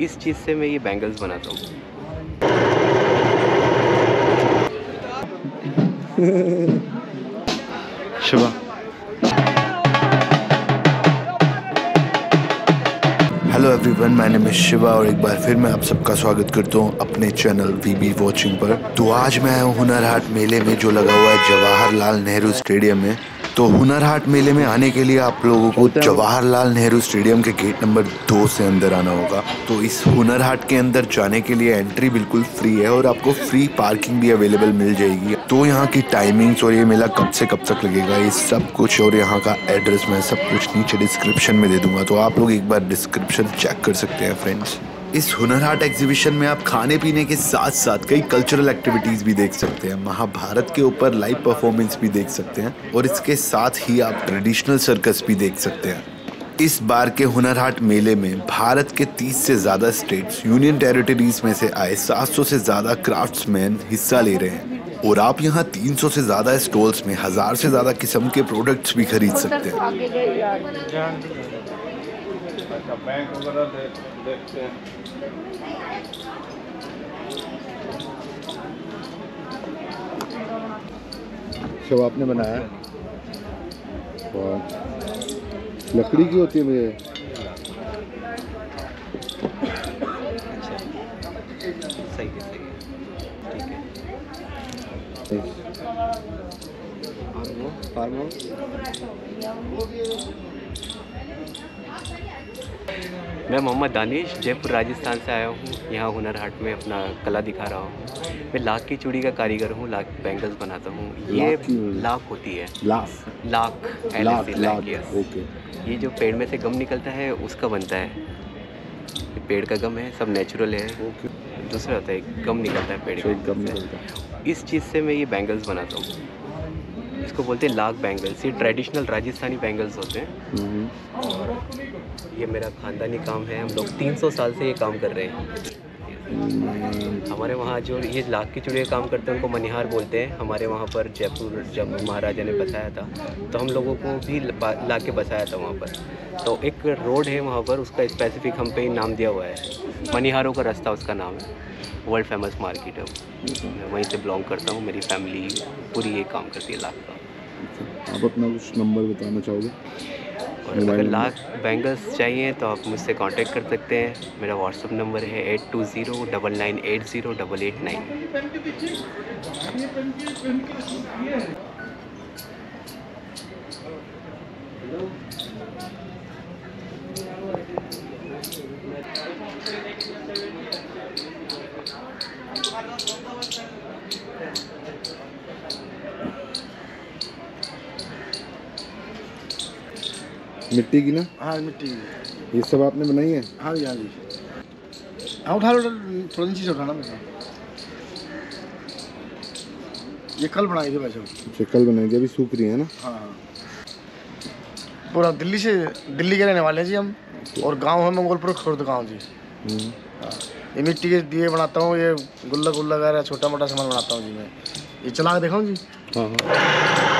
इस चीज़ से मैं ये बैंगल्स बनाता हूँ। Shiva hello everyone, my name is Shiva और एक बार फिर मैं आप सबका स्वागत करता हूँ अपने चैनल वीबी वॉचिंग पर। तो आज मैं आया हूँ हुनर हाट मेले में जो लगा हुआ है जवाहरलाल नेहरू स्टेडियम में। तो हुनर हाट मेले में आने के लिए आप लोगों को जवाहरलाल नेहरू स्टेडियम के गेट नंबर 2 से अंदर आना होगा। तो इस हुनर हाट के अंदर जाने के लिए एंट्री बिल्कुल फ्री है और आपको फ्री पार्किंग भी अवेलेबल मिल जाएगी। तो यहाँ की टाइमिंग्स और ये मेला कब से कब तक लगेगा ये सब कुछ और यहाँ का एड्रेस मैं सब कुछ नीचे डिस्क्रिप्शन में दे दूंगा, तो आप लोग एक बार डिस्क्रिप्शन चेक कर सकते हैं फ्रेंड्स। इस हुनर हाट एग्जीबिशन में आप खाने पीने के साथ साथ कई कल्चरल एक्टिविटीज़ भी देख सकते हैं, महाभारत के ऊपर लाइव परफॉर्मेंस भी देख सकते हैं और इसके साथ ही आप ट्रेडिशनल सर्कस भी देख सकते हैं। इस बार के हुनर हाट मेले में भारत के 30 से ज़्यादा स्टेट्स, यूनियन टेरिटरीज में से आए 700 से ज़्यादा क्राफ्ट्समैन हिस्सा ले रहे हैं और आप यहाँ 300 से ज़्यादा स्टॉल्स में 1000 से ज़्यादा किस्म के प्रोडक्ट्स भी खरीद सकते हैं। बैंक वगैरह देखते हैं। शिव आपने बनाया लकड़ी की होती है मुझे। सही है, सही है, ठीक है। मैं मोहम्मद दानिश जयपुर राजस्थान से आया हूँ, यहाँ हुनर हाट में अपना कला दिखा रहा हूँ। मैं लाख की चूड़ी का कारीगर हूँ, लाख बैंगल्स बनाता हूँ। ये लाख होती है, लाख लाख लाख। ये जो पेड़ में से गम निकलता है उसका बनता है, पेड़ का गम है, सब नेचुरल है। दूसरा होता है गम निकलता है पेड़ का, इस चीज़ से मैं ये बैंगल्स बनाता हूँ। इसको बोलते हैं लाख बैंगल्स। ये ट्रेडिशनल राजस्थानी बैंगल्स होते हैं और ये मेरा खानदानी काम है। हम लोग 300 साल से ये काम कर रहे हैं। हमारे वहाँ जो ये लाख की चूड़ियाँ काम करते हैं उनको मनिहार बोलते हैं। हमारे वहाँ पर जयपुर जब महाराजा ने बसाया था तो हम लोगों को भी ला के बसाया था वहाँ पर। तो एक रोड है वहाँ पर, उसका स्पेसिफिक हम पे ही नाम दिया हुआ है, मनिहारों का रास्ता उसका नाम है। वर्ल्ड फेमस मार्केट है, मैं वहीं से बिलोंग करता हूँ। मेरी फैमिली पूरी ये काम करती है लाख का। आप अपना कुछ नंबर बताना चाहोगे? और अगर लाख बैंगल्स चाहिए तो आप मुझसे कांटेक्ट कर सकते हैं। मेरा व्हाट्सअप नंबर है 82099880889। मिट्टी की ना? हाँ मिट्टी की। ये सब आपने बनाई है? हाँ जी, हाँ जी। हाँ उठा लो, थोड़ा सी चीज़ उठाना मेरा। ये कल बनाई थी वैसे। अच्छा कल बनाई थी, अभी सूख रही है ना? हाँ। पूरा दिल्ली से, दिल्ली के रहने वाले हैं जी हम और गांव है मंगोलपुर खुर्द गांव जी। ये मिट्टी के दिए बनाता हूँ, ये गुल्ला गुल्ला वगैरह छोटा मोटा सामान बनाता हूँ जी मैं। ये चला के दिखाऊँ जी? हाँ हाँ।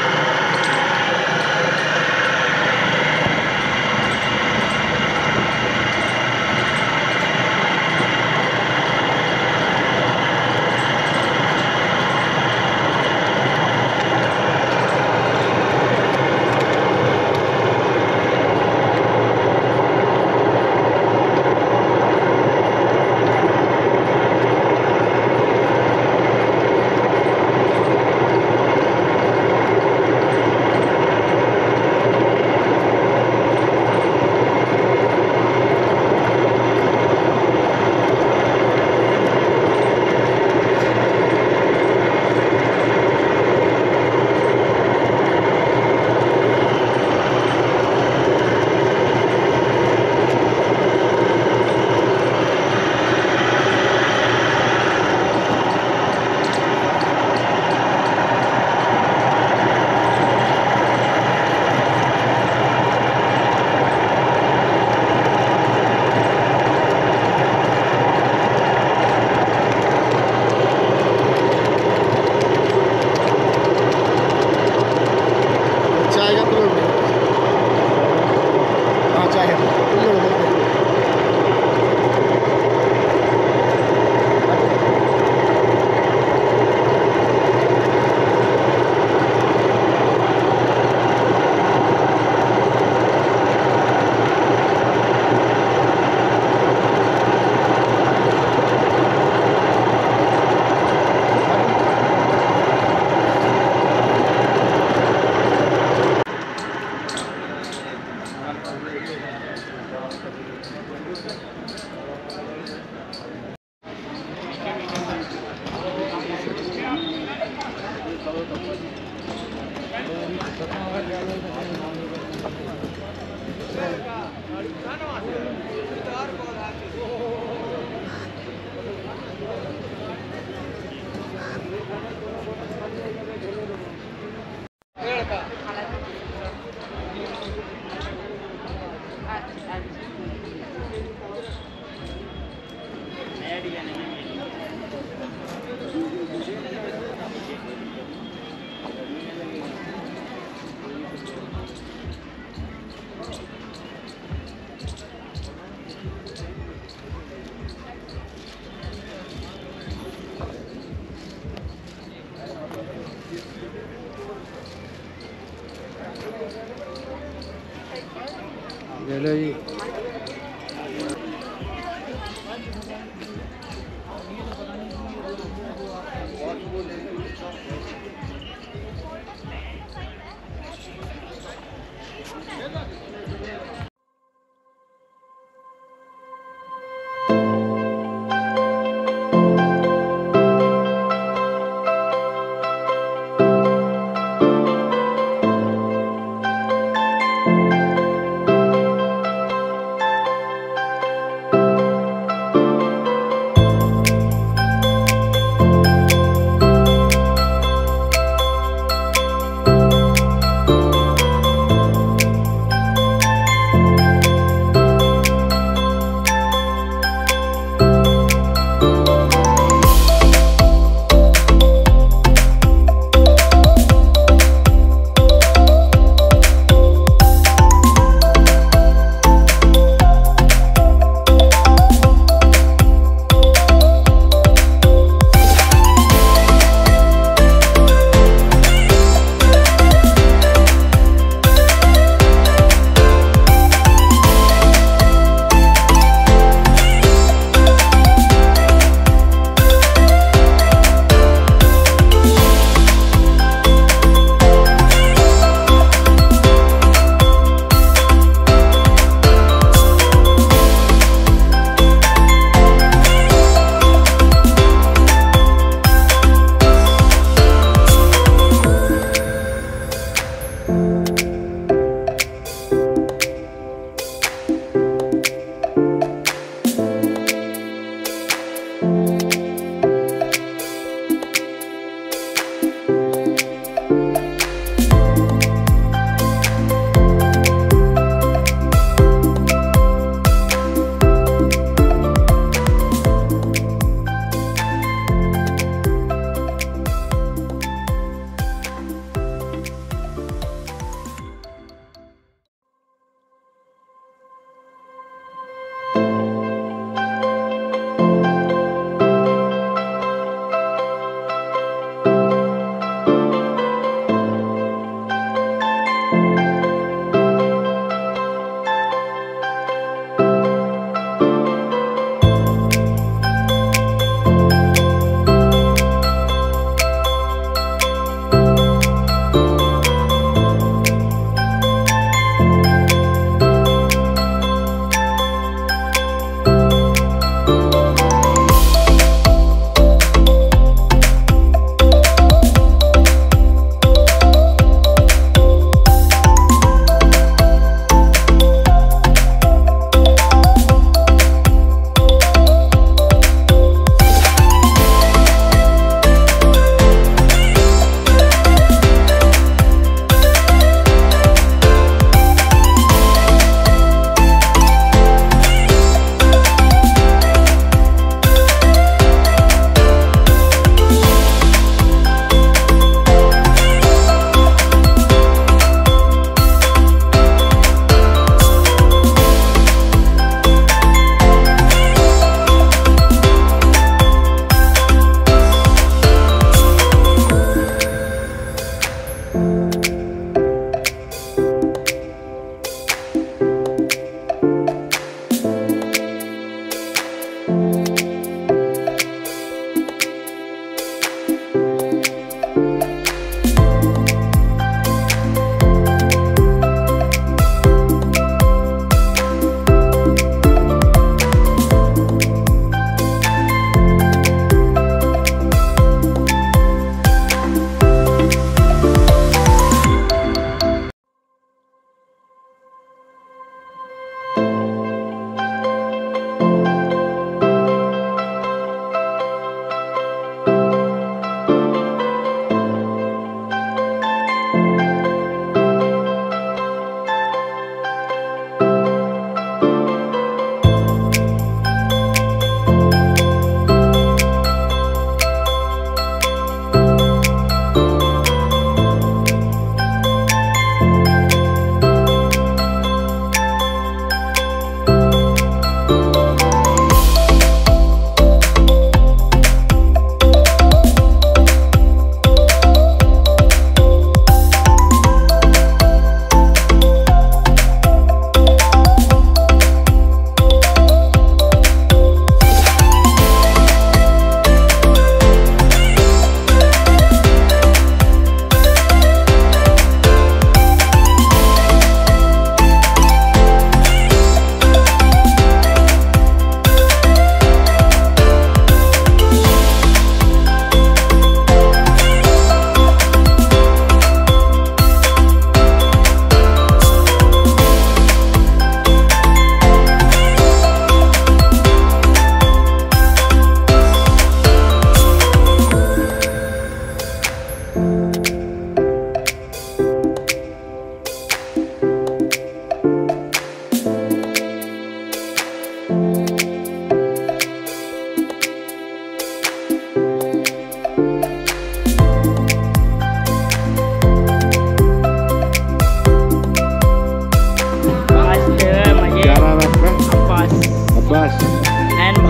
चलो जी।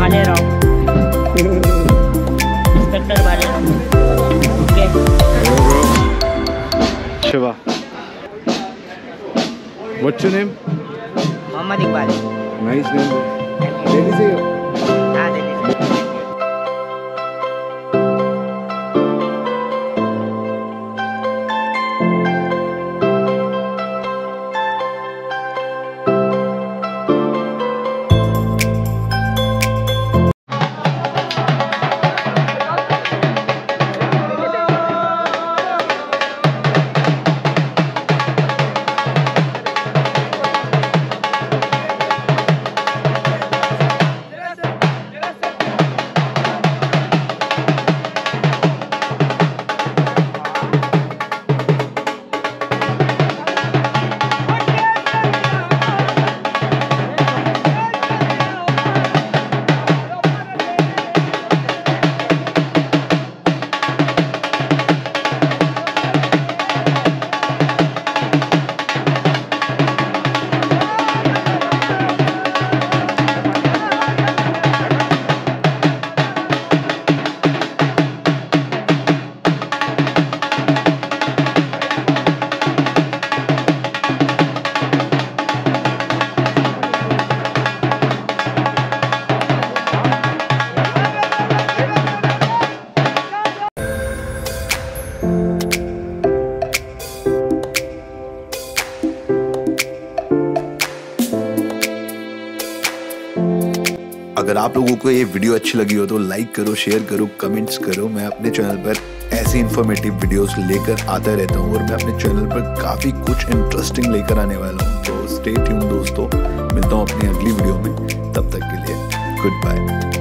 बहाने रहा हूँ इंस्पेक्टर वाले। Okay Shiva, what's your name? Mohammad Iqbal. Nice name. Delhi से हो? हाँ दिल्ली से। अगर आप लोगों को ये वीडियो अच्छी लगी हो तो लाइक करो, शेयर करो, कमेंट्स करो। मैं अपने चैनल पर ऐसे इन्फॉर्मेटिव वीडियोस लेकर आता रहता हूँ और मैं अपने चैनल पर काफ़ी कुछ इंटरेस्टिंग लेकर आने वाला हूँ। तो स्टे ट्यून दोस्तों, मिलता हूँ अपनी अगली वीडियो में। तब तक के लिए गुड बाय।